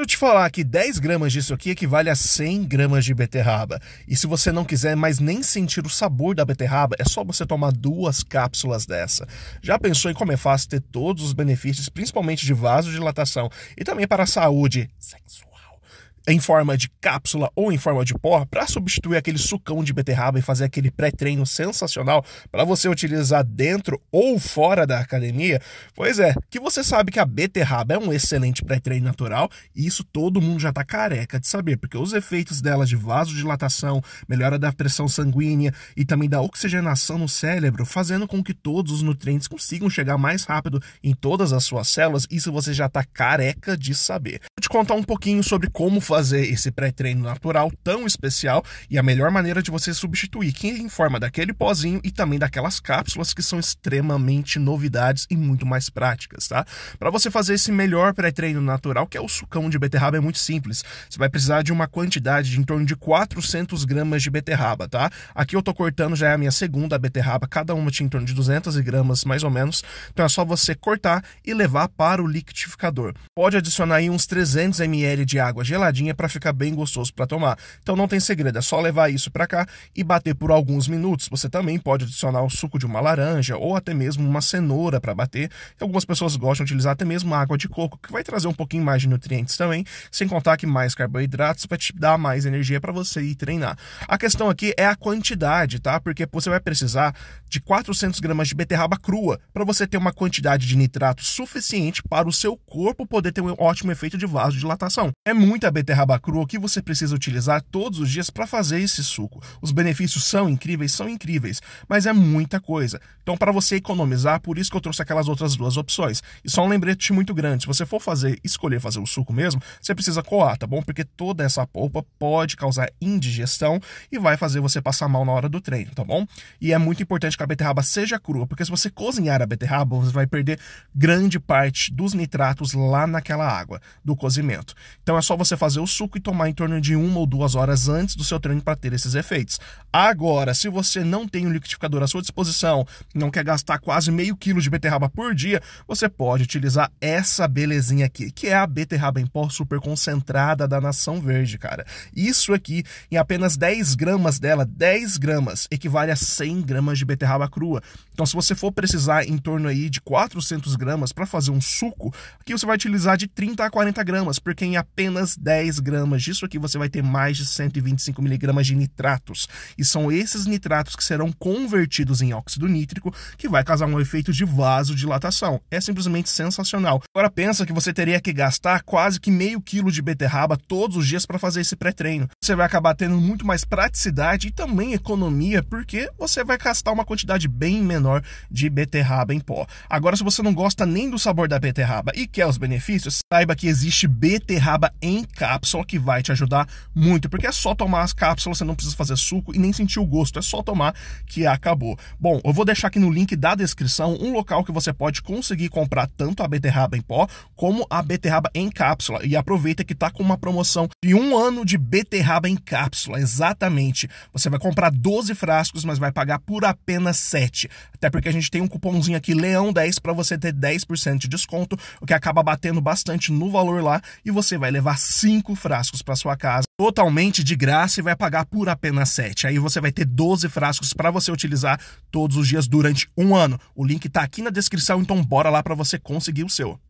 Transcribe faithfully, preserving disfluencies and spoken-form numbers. eu te falar que dez gramas disso aqui equivale a cem gramas de beterraba. E se você não quiser mais nem sentir o sabor da beterraba, é só você tomar duas cápsulas dessa. Já pensou em como é fácil ter todos os benefícios, principalmente de vasodilatação e também para a saúde sexual, em forma de cápsula ou em forma de pó, para substituir aquele sucão de beterraba e fazer aquele pré-treino sensacional para você utilizar dentro ou fora da academia? Pois é, que você sabe que a beterraba é um excelente pré-treino natural, e isso todo mundo já está careca de saber, porque os efeitos dela de vasodilatação, melhora da pressão sanguínea e também da oxigenação no cérebro, fazendo com que todos os nutrientes consigam chegar mais rápido em todas as suas células, isso você já está careca de saber. Vou te contar um pouquinho sobre como fazer fazer esse pré-treino natural tão especial e a melhor maneira de você substituir, que é em forma daquele pozinho e também daquelas cápsulas que são extremamente novidades e muito mais práticas, tá? Para você fazer esse melhor pré-treino natural, que é o sucão de beterraba, é muito simples. Você vai precisar de uma quantidade de em torno de quatrocentas gramas de beterraba, tá? Aqui eu tô cortando, já é a minha segunda beterraba, cada uma tinha em torno de duzentas gramas mais ou menos. Então é só você cortar e levar para o liquidificador. Pode adicionar aí uns trezentos mililitros de água geladinha para ficar bem gostoso para tomar. Então não tem segredo, é só levar isso para cá e bater por alguns minutos. Você também pode adicionar o suco de uma laranja ou até mesmo uma cenoura para bater. Algumas pessoas gostam de utilizar até mesmo água de coco, que vai trazer um pouquinho mais de nutrientes também, sem contar que mais carboidratos vai te dar mais energia para você ir treinar. A questão aqui é a quantidade, tá? Porque você vai precisar de quatrocentas gramas de beterraba crua para você ter uma quantidade de nitrato suficiente para o seu corpo poder ter um ótimo efeito de vasodilatação. É muita beterraba beterraba crua que você precisa utilizar todos os dias para fazer esse suco. Os benefícios são incríveis, são incríveis, mas é muita coisa. Então, para você economizar, por isso que eu trouxe aquelas outras duas opções. E só um lembrete muito grande, se você for fazer, escolher fazer o suco mesmo, você precisa coar, tá bom? Porque toda essa polpa pode causar indigestão e vai fazer você passar mal na hora do treino, tá bom? E é muito importante que a beterraba seja crua, porque se você cozinhar a beterraba, você vai perder grande parte dos nitratos lá naquela água do cozimento. Então, é só você fazer o suco e tomar em torno de uma ou duas horas antes do seu treino para ter esses efeitos. Agora, se você não tem um liquidificador à sua disposição, não quer gastar quase meio quilo de beterraba por dia, você pode utilizar essa belezinha aqui, que é a beterraba em pó super concentrada da Nação Verde, cara. Isso aqui, em apenas dez gramas dela, dez gramas, equivale a cem gramas de beterraba crua. Então, se você for precisar em torno aí de quatrocentas gramas para fazer um suco, aqui você vai utilizar de trinta a quarenta gramas, porque em apenas dez gramas disso aqui você vai ter mais de cento e vinte e cinco miligramas de nitratos, e são esses nitratos que serão convertidos em óxido nítrico, que vai causar um efeito de vasodilatação. É simplesmente sensacional. Agora pensa que você teria que gastar quase que meio quilo de beterraba todos os dias para fazer esse pré-treino. Você vai acabar tendo muito mais praticidade e também economia, porque você vai gastar uma quantidade bem menor de beterraba em pó. Agora, se você não gosta nem do sabor da beterraba e quer os benefícios, saiba que existe beterraba em cápsula que vai te ajudar muito, porque é só tomar as cápsulas, você não precisa fazer suco e nem sentir o gosto, é só tomar que acabou. Bom, eu vou deixar aqui no link da descrição um local que você pode conseguir comprar tanto a beterraba em pó como a beterraba em cápsula, e aproveita que tá com uma promoção de um ano de beterraba em cápsula, exatamente. Você vai comprar doze frascos, mas vai pagar por apenas sete, até porque a gente tem um cupomzinho aqui, Leão dez, para você ter dez por cento de desconto, o que acaba batendo bastante no valor lá, e você vai levar cinco frascos para sua casa, totalmente de graça, e vai pagar por apenas sete. Aí você vai ter doze frascos para você utilizar todos os dias durante um ano. O link tá aqui na descrição, então bora lá para você conseguir o seu.